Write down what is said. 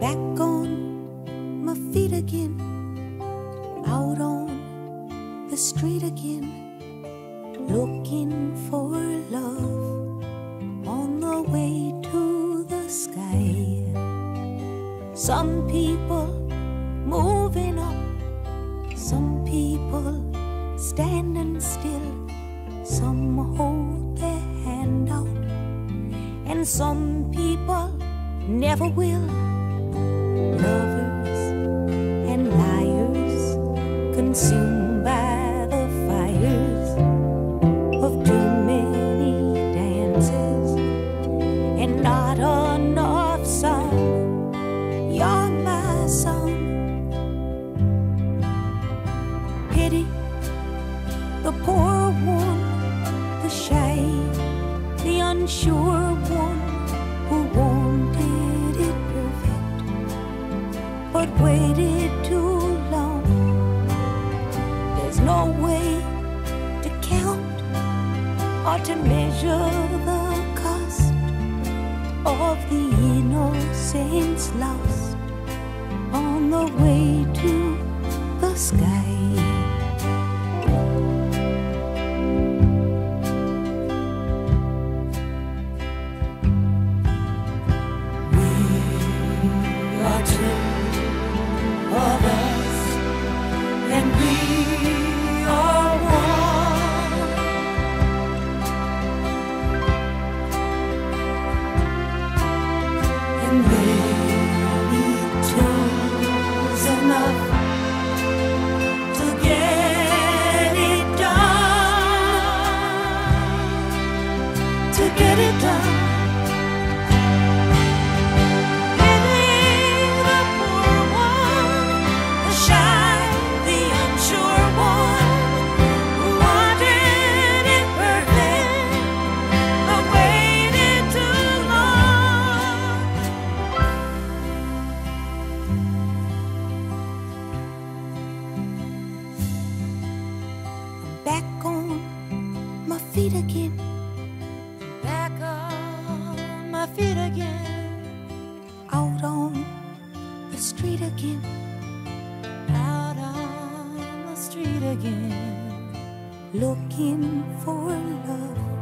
back on my feet again, out on the street again, looking for love, on the way to the sky. Some people moving up, some people standing still, some hold their hand out, and some people never will. Lovers and liars, consumed by the fires of too many dances, and not enough song. You're my song. Pity the poor one, the shy, the unsure one, who wanted it perfect but waited too long. There's no way to count or to measure the cost of the innocence lost, on the way to the sky. Back on my feet again, back on my feet again, out on the street again, out on the street again, looking for love.